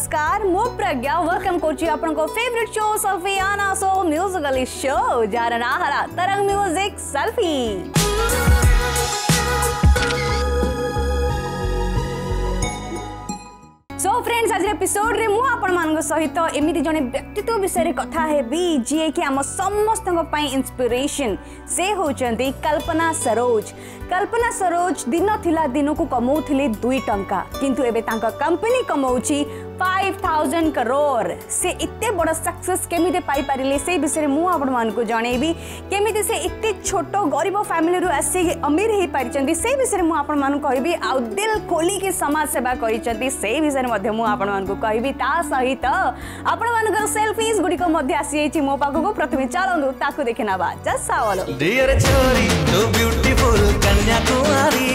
नमस्कार मु प्रज्ञा वेलकम करची आपन को favourite show Sufiyana so musically show जारना हरा Tarang music selfie. So friends आज एपिसोड रे मु आपन मान को सहित एमिति जने व्यक्तित्व विषय रे कथा हे बी जे कि हम समस्त को पई इंस्पिरेशन से होचंती कल्पना सरोज। कल्पना सरोज दिन थिला दिन को कमाउथिले 2 टंका किंतु एबे तांका कंपनी कमाउची 5000 करोड़। से इतने बड़ा सक्सेस केमिते पाई पारिले से विषय मु आपण मान को जणेबी केमिते से इतने छोटो गरीब फैमिली रु आसी अमीर हे पारिचंती से विषय मु आपण मान कहबी आ दिल खोली के समाज सेवा करिचंती से विषय मधे मु आपण मान को कहबी ता सहित आपण मान को सेल्फीज गुडी को मधे आसी छी मो पाको को प्रथमे चालंदु ताको देखिना बा जसा वालो डियर छोरी तो ब्यूटीफुल कन्याकुमारी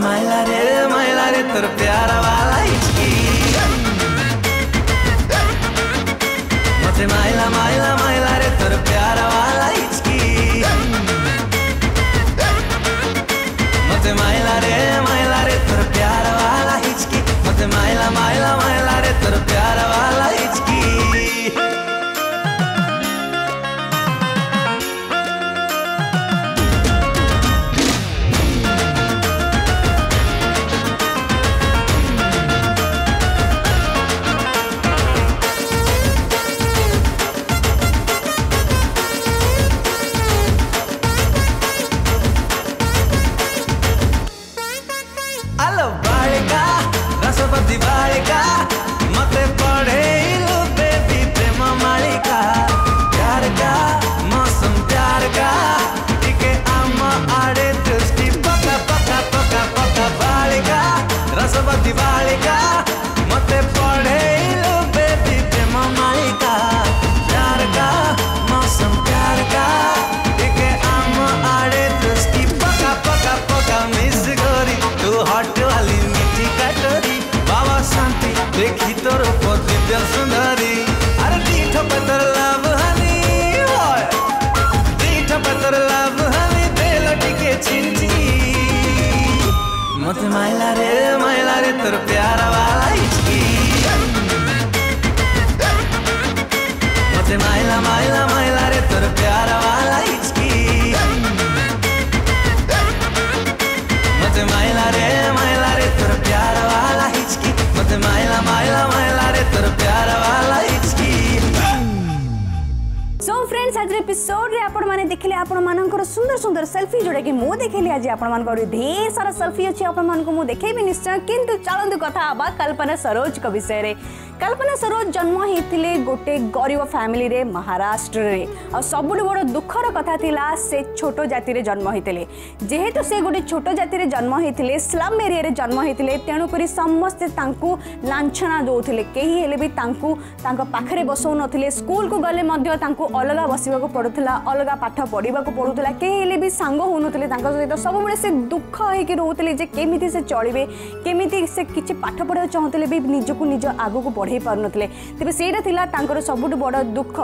माइला रे तोर प्यारा वाला इश्की मते माइला रे तोर प्यारा वाला इश्की मते माइला रे तोर प्यारा वाला इश्की मते माइला रे तोर प्यारा वाला इश्की। माइला रे तोर प्यारा वाला इश्की मते माइला रे तोर प्यारा वाला इश्की मते माइला रे तोर प्यारा वाला इश्की मते माइला रे तोर प्यारा वाला इश्की। सो फ्रेंड्स आज एपिसोड रे आपण माने देखिले आपण मानकर सुंदर सुंदर सेल्फी जोडे कि मो देखिले आज आपण मानकर ढेर सारा सेल्फी अछि आपण मानको मो देखेबे निश्चय किंतु चलंतु कथा आबा कल्पना सरोज को विषय रे। कल्पना सरोज जन्म हेतिले गोटे गरीब फैमिली रे महाराष्ट्र रे और सबुड बड़ दुखर कथा थिला से छोटो जाति रे जन्म हेतिले। जेहेतु से गोटे छोटो जाति रे जन्म हेतिले स्लम एरिया रे जन्म हेतिले तेणु करी समस्त तांकू लांछना दोथिले केही हेले भी तांकू तांका पाखरे बसौ नथिले। स्कूल को गले मध्ये तांकू अलग बसवा को पडुथला अलग पाठ पढ़ा पड़ुला केही हेले भी सांग होनुथिले तांका सहित सब बड़े से दुख हेकि रोथिले जे केमिति से चलिबे केमिति से किछि पाठ पढ़ा चाहथिले भी निजको निज आगु को पढ़े पार नथिले। तबे सेटा थिला तांकर सबुठ बड़ दुख।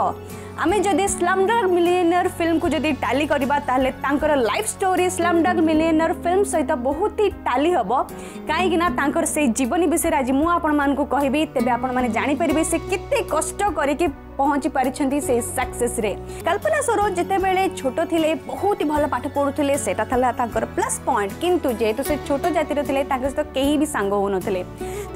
आमे जदि स्लमडॉग मिलियनेयर फिल्म को जदि टाली करबा ताले तांकर life story Slumdog Millionaire film सहित बहुत ही टाली हबो काई कि ना तांकर से जीवनी विषय आज मु आपण मान को कहबी तबे आपण माने जानि परबे से कित्ते कष्ट करके पहुंची पारिछंती से सक्सेस रे। कल्पना सरोज जते बेले छोटो थिले बहुत ही भलो पाठ पढुथिले सेटा थाला तांकर प्लस पॉइंट किंतु जेतु से छोटो जाति रे थिले तांकर से केही भी सांग हो नथिले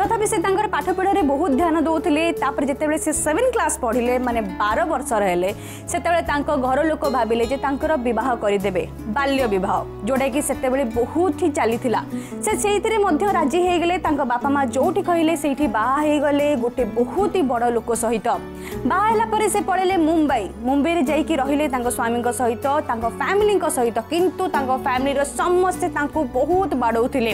तथापि से तांकर पाठ पढा रे बहुत ध्यान दोथिले। तापर जते बेले से 7 क्लास पढिले माने 12 वर्ष रहले सेते बेले तांको घर लोक भाबिले जे तांकर विवाह करि देबे बाल्य विवाह जोडे कि सेते बेले बहुत ही चाली थिला से सेइतरे मध्य राजी हे गेले तांको बापा मां जोठी कहिले सेठी बाहा हे गेले गोटे बहुत ही बड़ लोक सहित। बाहला पर से पड़ेले मुंबई रे जाई कि रहिले तांको स्वामी को सहित तांको फैमिली को सहित किंतु तांको फैमिली रो समस्त तांको बहुत बाडौथिले।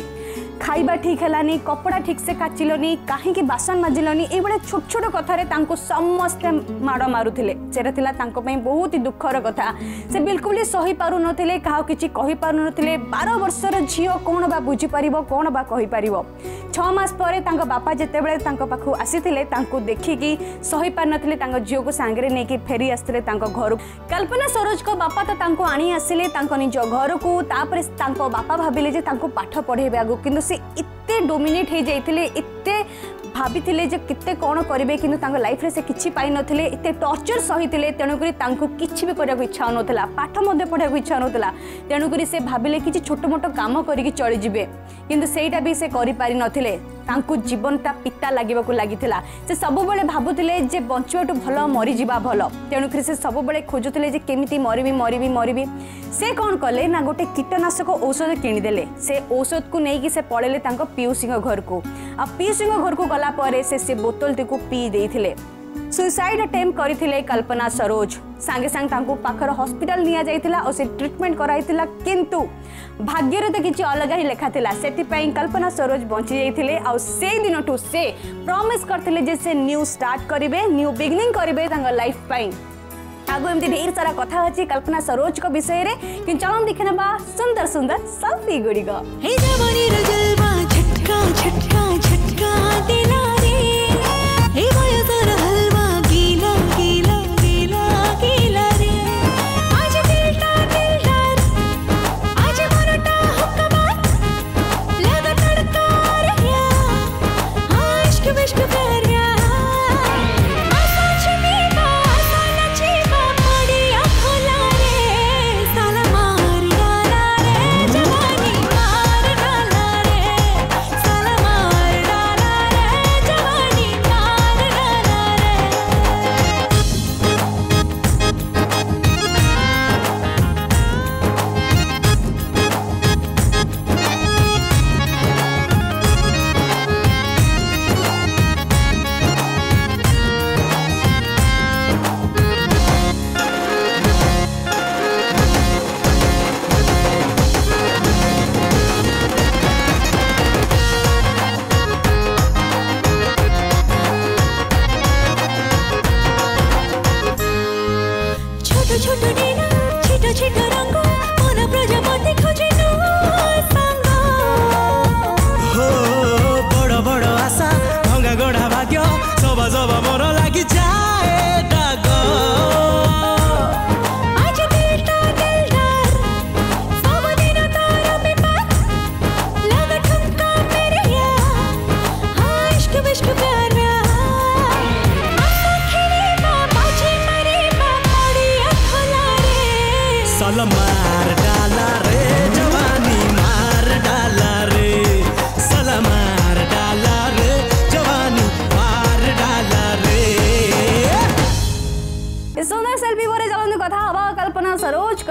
खाइबा ठीक है कपड़ा ठीक से काचिलनी कहीं बासन माजिलनी ये छोट छोट कथार समस्ते माड़ मारुले सेटा बहुत ही दुखर कथा से बिल्कुल ही सही पार ना क्या किसी कहीपार ना 12 वर्षर झी कौन बा बुझीपार कौन बा कहीपर 6 मास पर बापा जिते बड़े आसी देखिकी सही पार ना झील को सांगे नहीं फेरी आसते घर कल्पना सरोज को बापा तो आनी आसिले निज घर को बापा भाविले जे पाठ पढ़ेबे आगो किंतु से इत्ते डोमिनेट हो जाते इत्ते भाभी कित्ते कौन करेंगे किंतु लाइफ रे से किछि पाई नथिले इत्ते टॉर्चर सहिते तेणुकरी किछि भी करने को इच्छा होनथला पाठ मध्य पढ़ा को इच्छा होनथला तेणुकरी से भाविले किछि छोट मोट काम करिकि चली जिबे किंतु सेटा भी से करि पारि नथिले तांकु जीवनटा पिता लागू लगी से सबुबले भावुले जे बंचाटू भल मरीज भल तेणुक से सबुबले खोजुले केमी मरबी मरबी मरबी से कौन कले ना गोटे कीटनाशक औषध किणीदे से औषध को लेकिन से पड़ेले पीयूसी घर को आ पीयूसी घर को गलापर से बोतलटी को पी देते सुसाइड अटेम्प्ट करथिले कल्पना सरोज सांगे सांग तांको पाखर हॉस्पिटल निया जाइतिला और से ट्रीटमेंट कराइतिला किंतु भाग्यर तो किछि अलग ही लेखा थिला सेति पई कल्पना सरोज बंची जाइतिले और से दिन ठू से प्रॉमिस करथिले जे से न्यू स्टार्ट करिवे न्यू बिगिनिंग करिवे तांगा लाइफ पई आगो एमती ढेर सारा कथा अछि कल्पना सरोज को विषय रे कि चलन देखि नबा सुंदर सुंदर सेल्फी गुडी ग हे जवानी रे जलवा झटका झटका झटका देना रे हे वयतर हलवा गीला गीला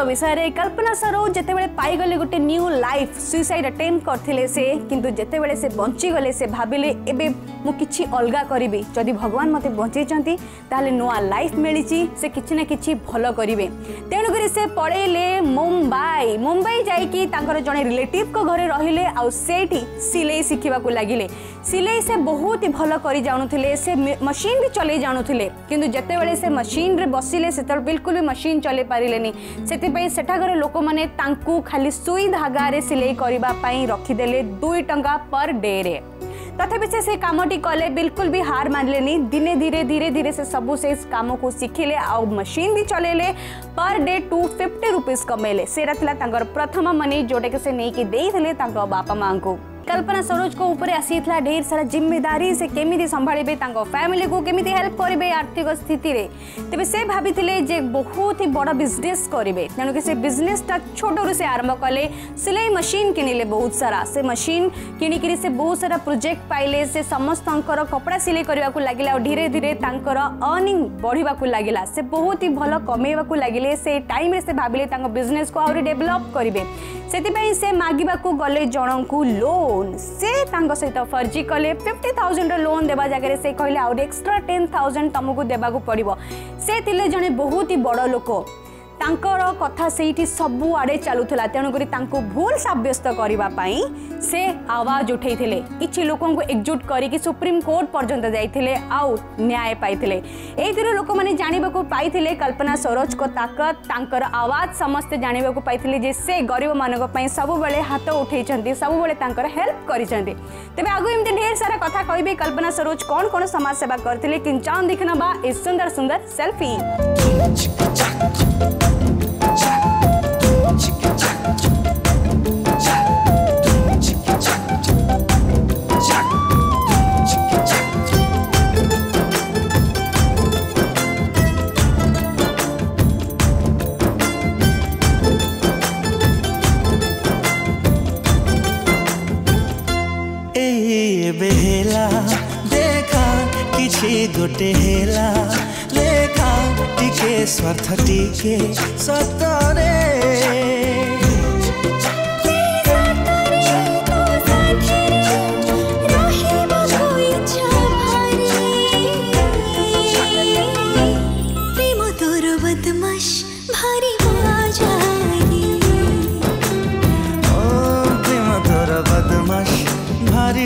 विषय कल्पना सरोज जितेबले पाईगले गोटे न्यू लाइफ सुसाइड अटेम्प्ट करथिले से किंतु जितेबले से बंची गले से भाविले एबे मु किछि अलगा करिबे जदि भगवान मते बंचैचंती ताले नोआ लाइफ मिलिछि से किछि ना किछि भलो करिवे तेणु करी से पळेले मुंबई मुंबई जाई कि तांकर जने रिलेटिव को घरे रहिले आ सेठी सिलाई सिखिबा को लागिले सिलाई से बहुत ही भलो करी जाणुथिले से मशीन भी चले जाणुथिले किंतु जितेबले से मशीन रे बसिले से तर बिल्कुल भी मशीन चले पारिलेनी सेति सेठागर लोक माने तांकू खाली सुई धागारे सिलाई करिबा पई रखिदेले 2 टंका पर डे रे तथापि से कामटी कले बिल्कुल भी हार मानले दिने धीरे धीरे धीरे से सबू से इस काम को शिखिले और मशीन भी चलेले पर डे 250 रुपीज कमेले सेरा थिला प्रथम मनी जोटे के से नहीं कि देइथिले तांकर बापा मां को कल्पना सरोज को ऊपर आसी ढेर सारा जिम्मेदारी से केमी संभाले फैमिली को केमी हेल्प करेंगे आर्थिक स्थिति रे तेज से भाभी जे बहुत ही बड़ा बिजनेस करेंगे तेणुकि से बिजनेसटा छोटू से आरंभ कले सिलाई मशीन किणिले बहुत सारा से मशीन किणिकी से बहुत सारा प्रोजेक्ट पाइले से समस्त कपड़ा सिलाई करने को लगे और धीरे धीरे अर्निंग बढ़ा लगे से बहुत ही भल कमेवा लगे से टाइम से भाविले बिजनेस को आहरी डेभलप करेंगे से मागिबा को गले जन को लोन से सहित फर्जी कले 50,000 लोन देवा जगह से कहले आउट एक्स्ट्रा 10,000 तुमको देवा को पड़ो से थिले जने बहुत ही बड़ लोक कथा से सबुआड़े चलूला तेणुक भूल सब्यस्त करने से आवाज उठे कि लोक एकजुट करके सुप्रीम कोर्ट पर्यंत जाते आउ न्याय पाई लोक मैंने जानने को पाई कल्पना सरोज को ताकत तांकर आवाज समस्ते जानने को पाई जे से गरीब मानी सबुबले हाथ उठे सबुबले तांकर हेल्प कर तेज आगे एमती ढेर सारा कथा कह कल्पना सरोज कौन कौन समाज सेवा करते कि देख ना ए सुंदर सुंदर सेल्फी बेहेला देखा किसी गोटे हेला देखा टिके स्वार्थ टिके सतरे प्रेम तोर बदमाश भारी हो जाएगी ओ प्रेम तोर बदमाश भारी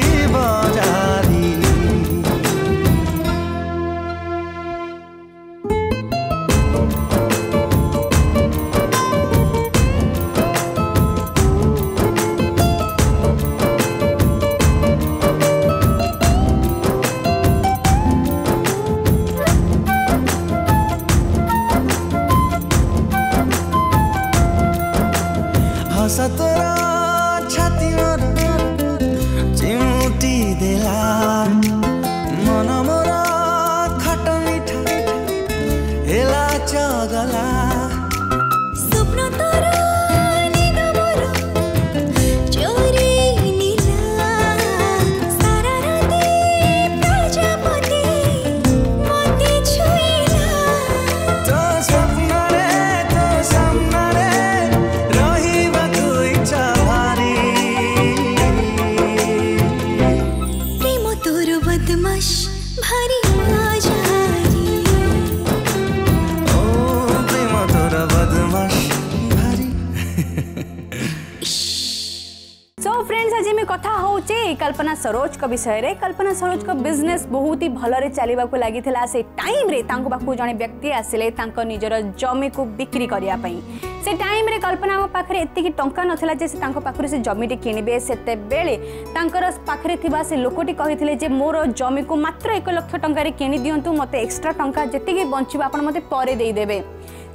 कल्पना सरोज का विषय रे कल्पना सरोज का बिजनेस बहुत ही भलरे चलवा को लगी से टाइम रे तांको पाखु जने व्यक्ति आसिले तांको निजर जमी को बिक्री करिया पई से टाइम रे कल्पना मा पाखरे एतिकी टंका नथिला जे से तांको पाखरे से जमी टी किनिबे सेते बेले तांकर पाखरे थिबा से लोकोटी कहिथिले जे मोर जमी को मात्र 1 लाख टंका रे किनि दियंतु मते एक्स्ट्रा टंका जतिकी बंचिबा आपण मते पारे देई देबे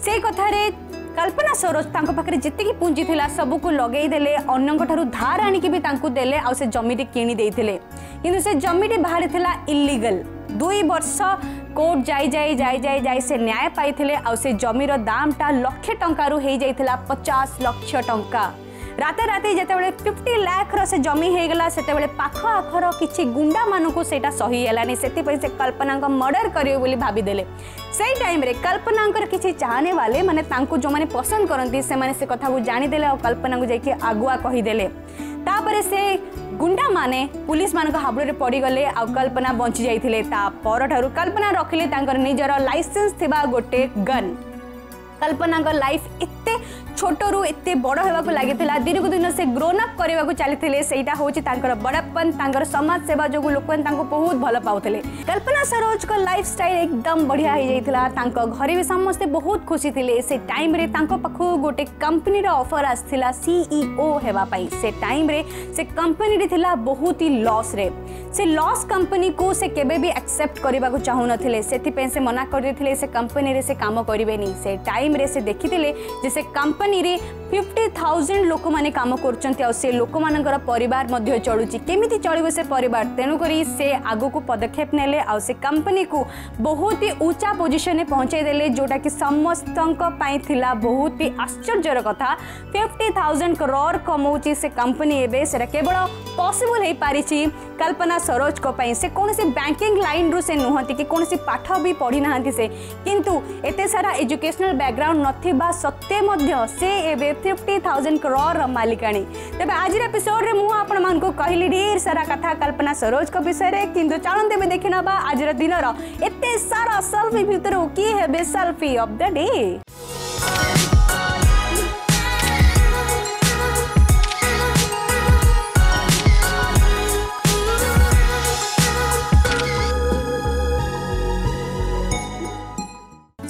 से कथा रे कल्पना सरोज तांको पाखरे जितकी पूंजी थिला सबु को लगेई देले अन्नंक ठारू धार आनी के भी तांको देले आ से जमीटी किनी देइथिले किंतु से जमीटी बाहर थिला इलीगल 2 वर्ष कोर्ट जाई से न्याय पाइथिले आ से जमीर दामटा लक्षे टंका रु हेई जाइथिला 50 लाख टंका राते राते जेतेबेले 50 लाख रो से जमी हेगला सेतेबेले पाखो आखर किछि गुंडा मानको सेटा सही हेलानी सेति पई से कल्पना को मर्डर करियो बोली भाबी देले सेही टाइम रे कल्पना को किछि चाहने वाले माने तांको जो माने पसंद करंती से माने से कथा को जानि देले और कल्पना को जाके आगुआ कहि देले तापरे से गुंडा माने पुलिस मान हाबड़े रे पड़ी गले आ कल्पना बंची जाइथिले ता परठारु कल्पना रखिले तांकर निजरा लाइसेंस थिबा गोटे गन कल्पना का लाइफ इत्ते छोटरू इत्ते बड़ होगा को लगी दीर्घ दिन से ग्रोन अप करने को चली सेटा हूँ बड़प्पन तांकर समाज सेवा जो लोक बहुत भल पाते कल्पना सरोज का लाइफ स्टाइल एकदम बढ़िया हो घरे भी समस्ते बहुत खुशी थे से टाइम रे पाखु गोटे कंपनी ऑफर आसाला सीईओ होगापाई से टाइम रे से कंपनी थिला बहुत ही लॉस रे से लॉस कंपनी को से केबे भी एक्सेप्ट करने को चाहून से मना करते से कंपनी से काम करेनि से टाइम रे से देखी जैसे कंपनी रे 50,000 लोक माने काम कर से लोक मान परिवार चलुची केमिति चलो से परिवार तेणुक से आगो को पदक्षेप नेले आ से कंपनी को बहुत ही ऊंचा पोजिशन में पहुंचाई देले जोटा कि समस्तन पाई थिला बहुत ही आश्चर्यर कथा 50,000 करोड़ कमाउची से कंपनी एबे से केवल पॉसिबल हो पारिछि कल्पना सरोज को पाई से कौन से बैंकिंग लाइन रु से नुहति कि कौन से पाठ भी पढ़ी नहांती से किंतु एते सारा एजुकेशनल बैकग्राउंड नथिबा सत्ते मध्य से एबे 50,000 करोड़ मालिकाणी तेज आज एपिसोड रे मुझे को कहली ढेर सारा कथा कल्पना सरोज का विषय रे किंतु चलन तेज देखी ना आज दिन एते सारा सेल्फी भितर की selfie of the day.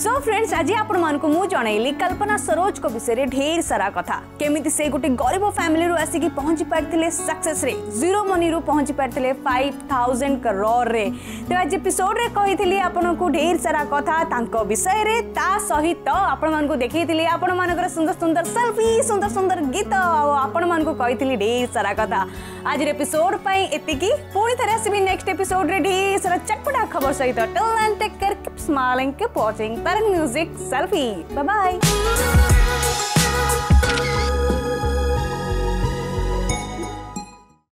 So friends आज आपण मानकु मु जणैली कल्पना सरोज को विषय रे ढेर सारा कथा केमिति से गुटी गरीब फैमिली रु आसी की पहुंची पारथिले सक्सेस रे जीरो मनी रु पहुंची पारथिले 5000 करोड़ रे। तो आज एपिसोड रे कहितली आपण को ढेर सारा कथा तांको विषय रे, ता सहित आपण मानकु देखितली आपण मानकर सुंदर सुंदर सेल्फी सुंदर सुंदर गीत आ आपण मानकु कहितली ढेर सारा कथा। आज रे एपिसोड पई एतिकी पूरी तरह से भी नेक्स्ट एपिसोड रे ढेर सारा चटपटा खबर सहित till then take care, keep smiling, keep watching Tarang Music Selfie, bye bye।